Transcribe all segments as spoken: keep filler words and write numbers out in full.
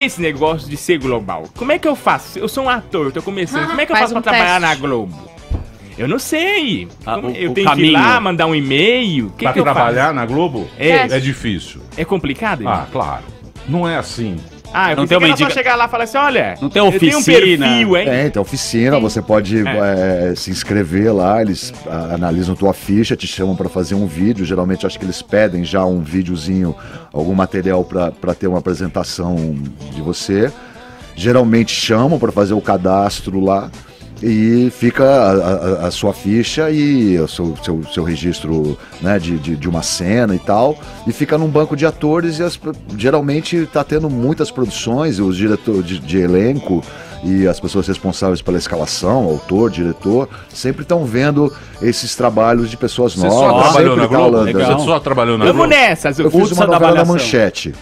Esse negócio de ser global, como é que eu faço? Eu sou um ator, eu tô começando, ah, como é que eu faço um pra teste. trabalhar na Globo? Eu não sei, ah, o, eu o tenho caminho. que ir lá, mandar um e-mail, que pra que eu trabalhar faço? na Globo é. é difícil. É complicado? Irmão? Ah, claro, não é assim. Ah, eu não tem uma indica... chegar lá e falar assim, olha, não tem oficina. Eu tenho um perfil, hein? É, tem oficina, Sim. você pode é. É, se inscrever lá, eles a, analisam tua ficha, te chamam pra fazer um vídeo, geralmente acho que eles pedem já um videozinho, algum material pra, pra ter uma apresentação de você. Geralmente chamam pra fazer o cadastro lá e fica a, a, a sua ficha e o seu, seu, seu registro, né, de, de, de uma cena e tal, e fica num banco de atores e as, geralmente tá tendo muitas produções, os diretores de, de elenco e as pessoas responsáveis pela escalação, autor, diretor, sempre estão vendo esses trabalhos de pessoas novas. Você só trabalhou na Globo? Você só trabalhou na Globo? Vamos nessa! Eu fiz uma novela na Manchete.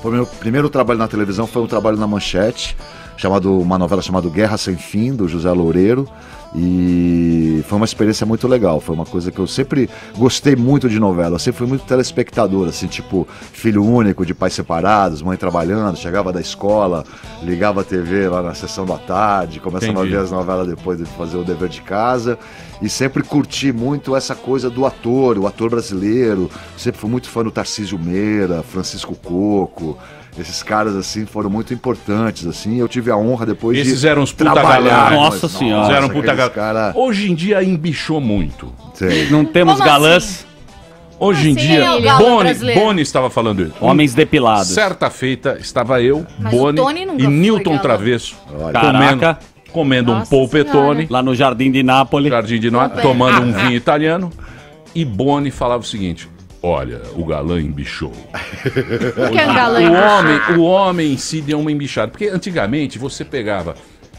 Foi meu primeiro trabalho na televisão, foi um trabalho na Manchete, chamado, uma novela chamada Guerra Sem Fim, do José Loureiro, e foi uma experiência muito legal, foi uma coisa que eu sempre gostei muito de novela, eu sempre fui muito telespectador, assim, tipo, filho único, de pais separados, mãe trabalhando, chegava da escola, ligava a tê vê lá na sessão da tarde, começava Entendi. a ver as novelas depois de fazer o dever de casa, e sempre curti muito essa coisa do ator, o ator brasileiro, sempre fui muito fã do Tarcísio Meira, Francisco Coco. Esses caras, assim, foram muito importantes, assim. Eu tive a honra depois Esses de Esses eram os puta galãs. Nossa, Nossa senhora. Nossa, eram puta galãs. Cara... Hoje em dia, embichou muito. Sei. Não temos Como galãs. Assim? Hoje em assim dia, é Boni, Boni estava falando isso. Homens depilados. Certa feita, estava eu, Mas Boni e Newton Travesso. Caraca. Comendo, comendo um polpetone. Lá no Jardim de Nápoles. Jardim de Nápoles. Tomando um vinho italiano. E Boni falava o seguinte... Olha, o galã embichou. O que é um galã embichado? O homem, o homem em si deu uma embichada. Porque antigamente você pegava...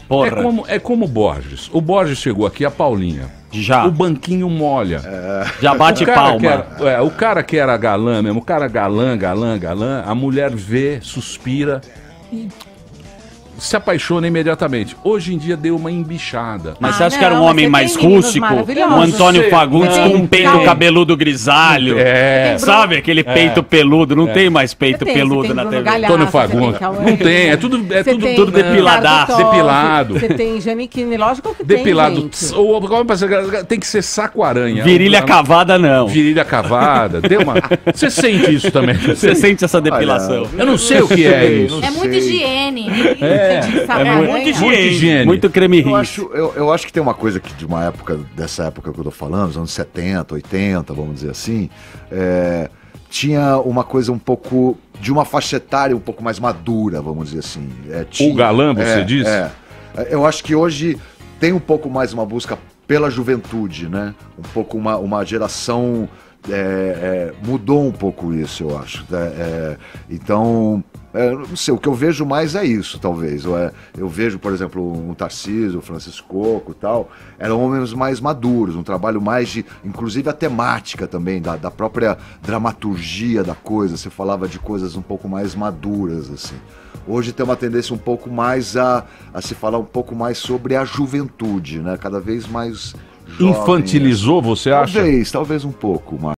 Porra. É como, é como o Borges. O Borges chegou aqui, a Paulinha. Já. O banquinho molha. É. Já bate o palma. Era, é, o cara que era galã mesmo, o cara galã, galã, galã, a mulher vê, suspira e... se apaixona imediatamente. Hoje em dia deu uma embichada. Mas ah, você acha não, que era um homem mais rústico? O Antônio Fagundes com um peito não. cabeludo grisalho. É. Sabe? Aquele é. peito peludo. Não é. tem mais peito tem, peludo na T V. Antônio Fagundes. Não tem. É tudo, é tudo, tem, tudo depiladaço. Depilado. Você tem Janiquine. Lógico que tem, Depilado. Gente. O, tem que ser saco-aranha. Virilha não, cavada, não. Virilha cavada. Deu uma... Você sente isso também. Você sente essa depilação. Eu não sei o que é isso. É muito higiene. É. É, é, é muito higiene, muito creme rinse. Eu acho, eu, eu acho que tem uma coisa que de uma época, dessa época que eu tô falando, os anos setenta, oitenta, vamos dizer assim, é, tinha uma coisa um pouco, de uma faixa etária um pouco mais madura, vamos dizer assim. É, tinha, o galã, você é, disse? É. Eu acho que hoje tem um pouco mais uma busca pela juventude, né? Um pouco uma, uma geração... É, é, mudou um pouco isso, eu acho. É, então, é, não sei, o que eu vejo mais é isso, talvez. Eu, é, eu vejo, por exemplo, um Tarcísio, Francisco Coco e tal, eram homens mais maduros, um trabalho mais de... Inclusive a temática também, da, da própria dramaturgia da coisa, você falava de coisas um pouco mais maduras, assim. Hoje tem uma tendência um pouco mais a, a se falar um pouco mais sobre a juventude, né? Cada vez mais... Jovem. Infantilizou, você acha? Talvez, talvez um pouco, Marcos.